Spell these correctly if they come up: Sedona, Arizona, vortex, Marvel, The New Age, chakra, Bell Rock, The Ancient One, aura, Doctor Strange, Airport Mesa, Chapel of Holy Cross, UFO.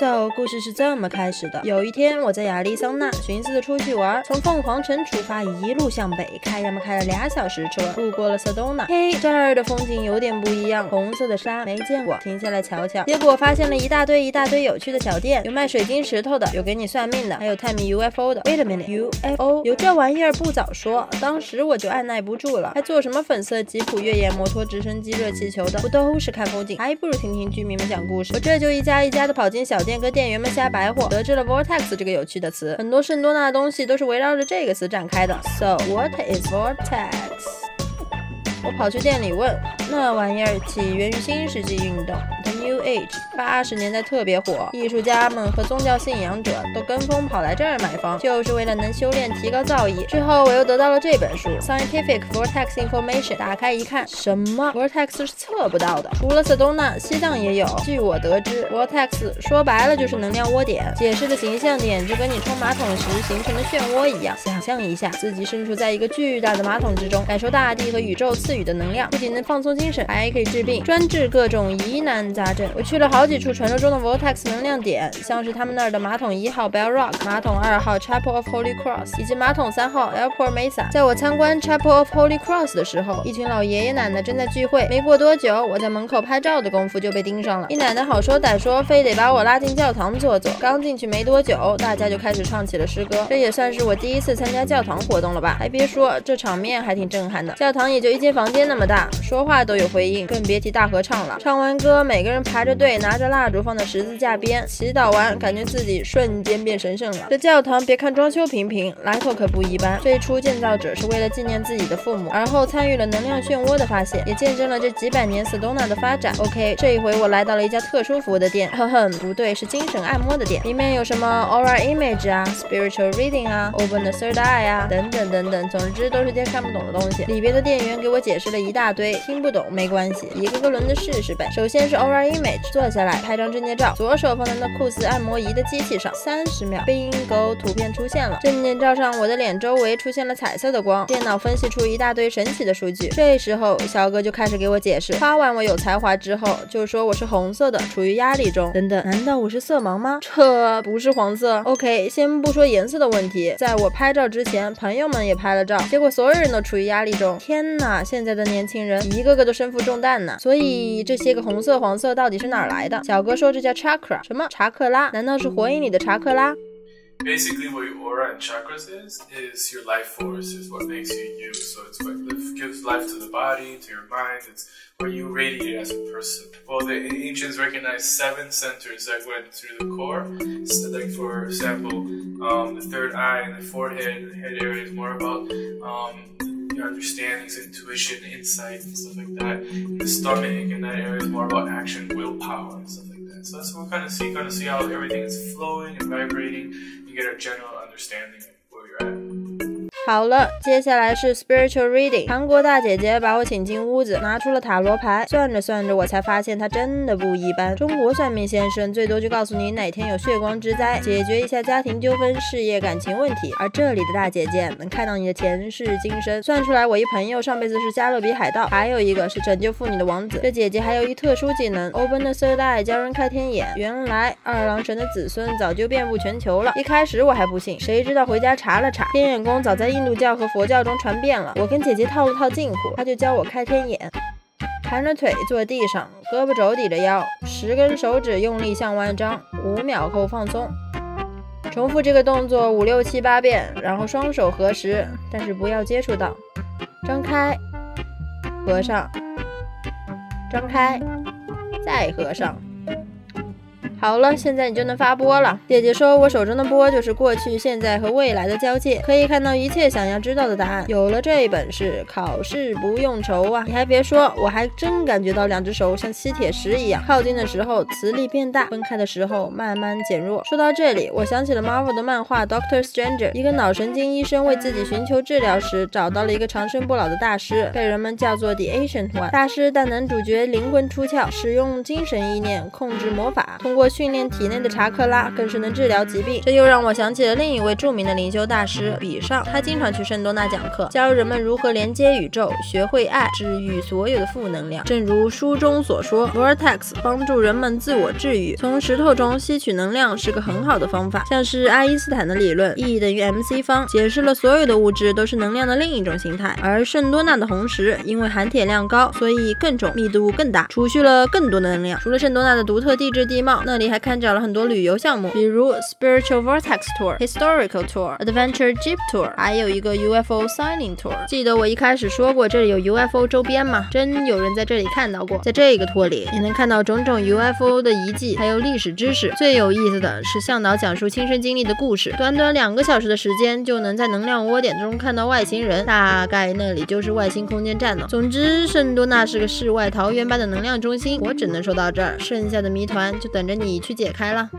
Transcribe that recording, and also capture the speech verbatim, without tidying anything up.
So， 故事是这么开始的：有一天，我在亚利桑那寻思着出去玩，从凤凰城出发，一路向北开，咱们开了俩小时车，路过了塞东纳。嘿，这儿的风景有点不一样，红色的沙没见过，停下来瞧瞧。结果发现了一大堆一大堆有趣的小店，有卖水晶石头的，有给你算命的，还有探秘 U F O 的。Wait a minute，U F O 有这玩意儿不早说，当时我就按耐不住了，还做什么粉色吉普、越野摩托、直升机、热气球的，不都是看风景，还不如听听居民们讲故事。我这就一家一家的跑进小店，跟店员们瞎白活，得知了 vortex 这个有趣的词，很多圣多纳的东西都是围绕着这个词展开的。So what is vortex？ 我跑去店里问，那玩意儿起源于新世纪运动 The New Age， 八十年代特别火，艺术家们和宗教信仰者都跟风跑来这儿买房，就是为了能修炼提高造诣。之后我又得到了这本书 Scientific Vortex Information， 打开一看，什么 vortex 是测不到的，除了塞东纳，西藏也有。据我得知 vortex 说白了就是能量窝点，解释的形象点就跟你冲马桶时形成的漩涡一样。想象一下自己身处在一个巨大的马桶之中，感受大地和宇宙次赐予的能量，不仅能放松精神，还可以治病，专治各种疑难杂症。我去了好几处传说中的 vortex 能量点，像是他们那儿的马桶一号 Bell Rock， 马桶二号 Chapel of Holy Cross， 以及马桶三号 Airport Mesa。在我参观 Chapel of Holy Cross 的时候，一群老爷爷奶奶正在聚会，没过多久，我在门口拍照的功夫就被盯上了。一奶奶好说歹说，非得把我拉进教堂坐坐。刚进去没多久，大家就开始唱起了诗歌。这也算是我第一次参加教堂活动了吧？还别说，这场面还挺震撼的。教堂也就一间房。房间那么大，说话都有回应，更别提大合唱了。唱完歌，每个人排着队，拿着蜡烛放在十字架边祈祷完，感觉自己瞬间变神圣了。这教堂别看装修平平，来头可不一般。最初建造者是为了纪念自己的父母，而后参与了能量漩涡的发现，也见证了这几百年塞东纳的发展。OK， 这一回我来到了一家特殊服务的店，哼哼，不对，是精神按摩的店，里面有什么 aura image 啊 ，spiritual reading 啊 ，open the third eye 啊，等等等等，总之都是些看不懂的东西。里边的店员给我解。解释了一大堆，听不懂没关系，一个个轮着试试呗。首先是 aura image， 坐下来拍张证件照，左手放在那酷似按摩仪的机器上，三十秒 ，bingo， 图片出现了。证件照上我的脸周围出现了彩色的光，电脑分析出一大堆神奇的数据。这时候小哥就开始给我解释，夸完我有才华之后，就说我是红色的，处于压力中。等等，难道我是色盲吗？这不是黄色。OK， 先不说颜色的问题，在我拍照之前，朋友们也拍了照，结果所有人都处于压力中。天哪！现在的年轻人一个个都身负重担呢，所以这些个红色、黄色到底是哪儿来的？小哥说这叫 chakra， 什么查克拉？难道是火影里的查克拉？Basically, what your aura and chakras is, is your life force, is what makes you you. So it's what gives life to the body, to your mind, it's what you radiate as a person. Well, the ancients recognized seven centers that went through the core. So like, for example, um, the third eye and the forehead, the head area is more about um, your understandings, intuition, insight, and stuff like that. And the stomach and that area is more about action, willpower, and stuff like that. So that's what we kind of see, kind of see how everything is flowing and vibrating. You get a general understanding of where you're at.好了，接下来是 spiritual reading。韩国大姐姐把我请进屋子，拿出了塔罗牌，算着算着，我才发现她真的不一般。中国算命先生最多就告诉你哪天有血光之灾，解决一下家庭纠纷、事业、感情问题，而这里的大姐姐能看到你的前世今生，算出来我一朋友上辈子是加勒比海盗，还有一个是拯救妇女的王子。这姐姐还有一特殊技能 ，open the third eye， 教人开天眼。原来二郎神的子孙早就遍布全球了，一开始我还不信，谁知道回家查了查，天眼宫早在印度教和佛教中传遍了，我跟姐姐套了套近乎，她就教我开天眼。盘着腿坐地上，胳膊肘抵着腰，十根手指用力向外张，五秒后放松。重复这个动作五六七八遍，然后双手合十，但是不要接触到。张开，合上，张开，再合上。好了，现在你就能发波了。姐姐说我手中的波就是过去、现在和未来的交界，可以看到一切想要知道的答案。有了这本事，考试不用愁啊！你还别说，我还真感觉到两只手像吸铁石一样，靠近的时候磁力变大，分开的时候慢慢减弱。说到这里，我想起了 Marvel 的漫画 Doctor Strange， 一个脑神经医生为自己寻求治疗时，找到了一个长生不老的大师，被人们叫做 The Ancient One。大师带男主角灵魂出窍，使用精神意念控制魔法，通过训练体内的查克拉，更是能治疗疾病。这又让我想起了另一位著名的灵修大师比尚，他经常去圣多纳讲课，教人们如何连接宇宙，学会爱，治愈所有的负能量。正如书中所说 ，vortex 帮助人们自我治愈，从石头中吸取能量是个很好的方法。像是爱因斯坦的理论 E 等于 mc 方，解释了所有的物质都是能量的另一种形态。而圣多纳的红石因为含铁量高，所以更重，密度更大，储蓄了更多的能量。除了圣多纳的独特地质地貌，那里还看展了很多旅游项目，比如 Spiritual Vortex Tour、Historical Tour、Adventure Jeep Tour， 还有一个 U F O Signing Tour。记得我一开始说过这里有 U F O 周边吗？真有人在这里看到过。在这个 tour 里，你能看到种种 U F O 的遗迹，还有历史知识。最有意思的是向导讲述亲身经历的故事，短短两个小时的时间，就能在能量窝点中看到外星人。大概那里就是外星空间站了。总之，圣多纳是个世外桃源般的能量中心。我只能说到这儿，剩下的谜团就等着你去解开了。